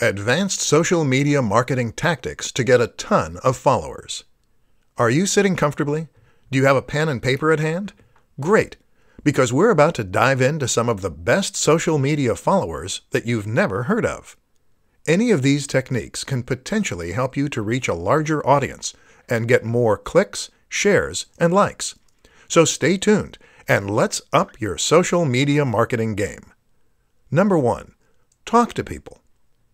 Advanced social media marketing tactics to get a ton of followers. Are you sitting comfortably? Do you have a pen and paper at hand? Great, because we're about to dive into some of the best social media followers that you've never heard of. Any of these techniques can potentially help you to reach a larger audience and get more clicks, shares, and likes. So stay tuned and let's up your social media marketing game. Number 1. Talk to people.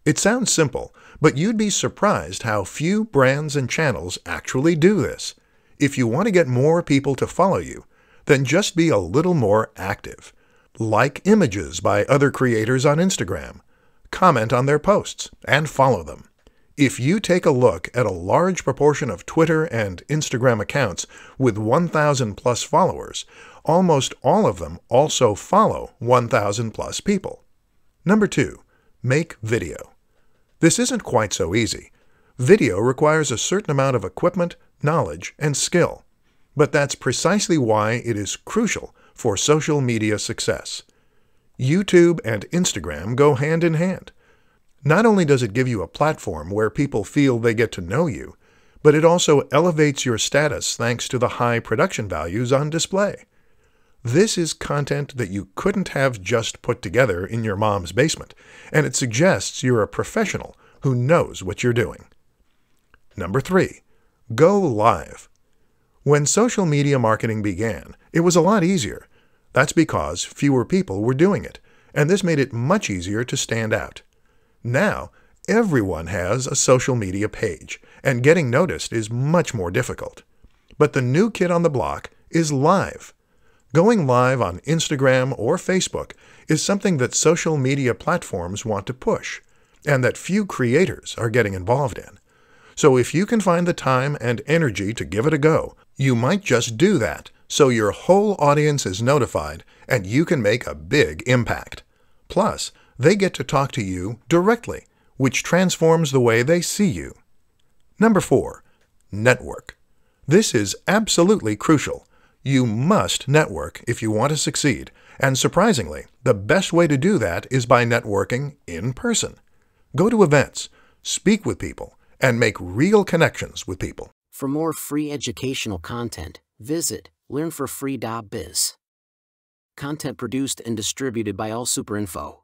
It sounds simple, but you'd be surprised how few brands and channels actually do this. If you want to get more people to follow you, then just be a little more active. Like images by other creators on Instagram, comment on their posts, and follow them. If you take a look at a large proportion of Twitter and Instagram accounts with 1,000 plus followers, almost all of them also follow 1,000 plus people. Number 2. Make video. This isn't quite so easy. Video requires a certain amount of equipment, knowledge, and skill. But that's precisely why it is crucial for social media success. YouTube and Instagram go hand in hand. Not only does it give you a platform where people feel they get to know you, but it also elevates your status thanks to the high production values on display. This is content that you couldn't have just put together in your mom's basement, and it suggests you're a professional who knows what you're doing. Number 3. Go live. When social media marketing began, it was a lot easier. That's because fewer people were doing it, and this made it much easier to stand out. Now, everyone has a social media page, and getting noticed is much more difficult. But the new kid on the block is live. Going live on Instagram or Facebook is something that social media platforms want to push, and that few creators are getting involved in. So if you can find the time and energy to give it a go, you might just do that so your whole audience is notified and you can make a big impact. Plus, they get to talk to you directly, which transforms the way they see you. Number 4. Network. This is absolutely crucial. You must network if you want to succeed, and surprisingly, the best way to do that is by networking in person. Go to events, speak with people, and make real connections with people. For more free educational content, visit learnforfree.biz. Content produced and distributed by AllSuperInfo.